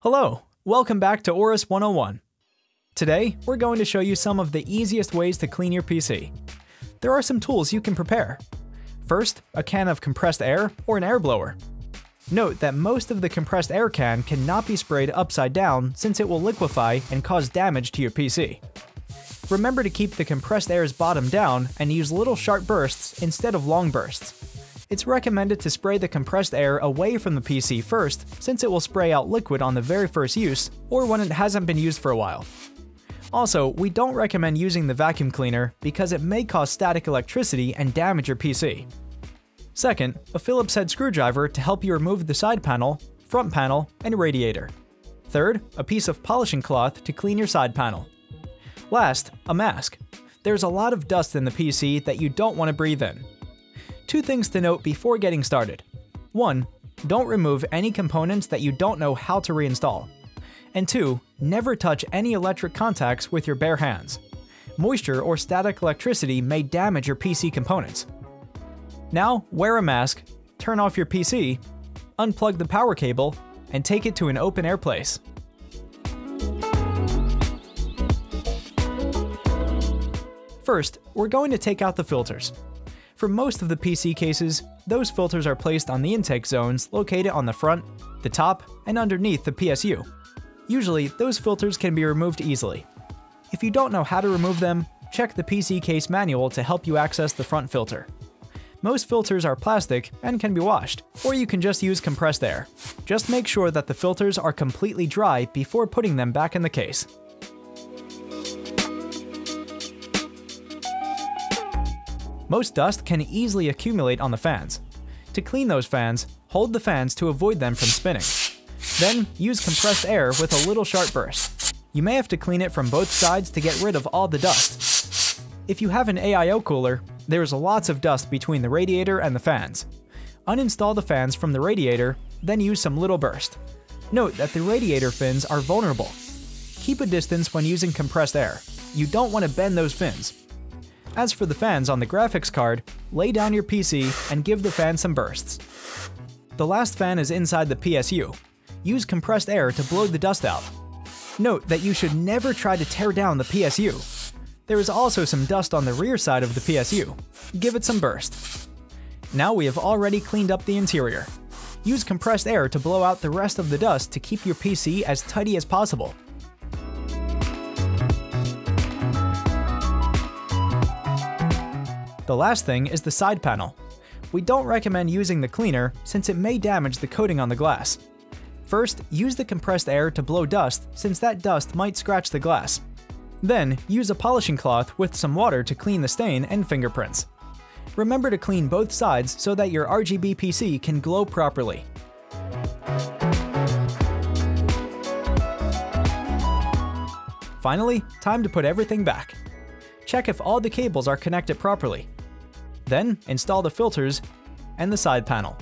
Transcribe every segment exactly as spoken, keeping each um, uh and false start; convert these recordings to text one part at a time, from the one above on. Hello, welcome back to AORUS one oh one. Today, we're going to show you some of the easiest ways to clean your P C. There are some tools you can prepare. First, a can of compressed air or an air blower. Note that most of the compressed air can cannot be sprayed upside down since it will liquefy and cause damage to your P C. Remember to keep the compressed air's bottom down and use little sharp bursts instead of long bursts. It's recommended to spray the compressed air away from the P C first, since it will spray out liquid on the very first use, or when it hasn't been used for a while. Also, we don't recommend using the vacuum cleaner because it may cause static electricity and damage your P C. Second, a Phillips head screwdriver to help you remove the side panel, front panel, and radiator. Third, a piece of polishing cloth to clean your side panel. Last, a mask. There's a lot of dust in the P C that you don't want to breathe in. Two things to note before getting started. One, don't remove any components that you don't know how to reinstall. And two, never touch any electric contacts with your bare hands. Moisture or static electricity may damage your P C components. Now, wear a mask, turn off your P C, unplug the power cable, and take it to an open-air place. First, we're going to take out the filters. For most of the P C cases, those filters are placed on the intake zones located on the front, the top, and underneath the P S U. Usually, those filters can be removed easily. If you don't know how to remove them, check the P C case manual to help you access the front filter. Most filters are plastic and can be washed, or you can just use compressed air. Just make sure that the filters are completely dry before putting them back in the case. Most dust can easily accumulate on the fans. To clean those fans, hold the fans to avoid them from spinning. Then use compressed air with a little sharp burst. You may have to clean it from both sides to get rid of all the dust. If you have an A I O cooler, there is lots of dust between the radiator and the fans. Uninstall the fans from the radiator, then use some little burst. Note that the radiator fins are vulnerable. Keep a distance when using compressed air. You don't want to bend those fins. As for the fans on the graphics card, lay down your P C and give the fan some bursts. The last fan is inside the P S U. Use compressed air to blow the dust out. Note that you should never try to tear down the P S U. There is also some dust on the rear side of the P S U. Give it some burst. Now we have already cleaned up the interior. Use compressed air to blow out the rest of the dust to keep your P C as tidy as possible. The last thing is the side panel. We don't recommend using the cleaner since it may damage the coating on the glass. First, use the compressed air to blow dust since that dust might scratch the glass. Then, use a polishing cloth with some water to clean the stain and fingerprints. Remember to clean both sides so that your R G B P C can glow properly. Finally, time to put everything back. Check if all the cables are connected properly. Then, install the filters and the side panel.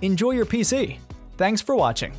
Enjoy your P C! Thanks for watching!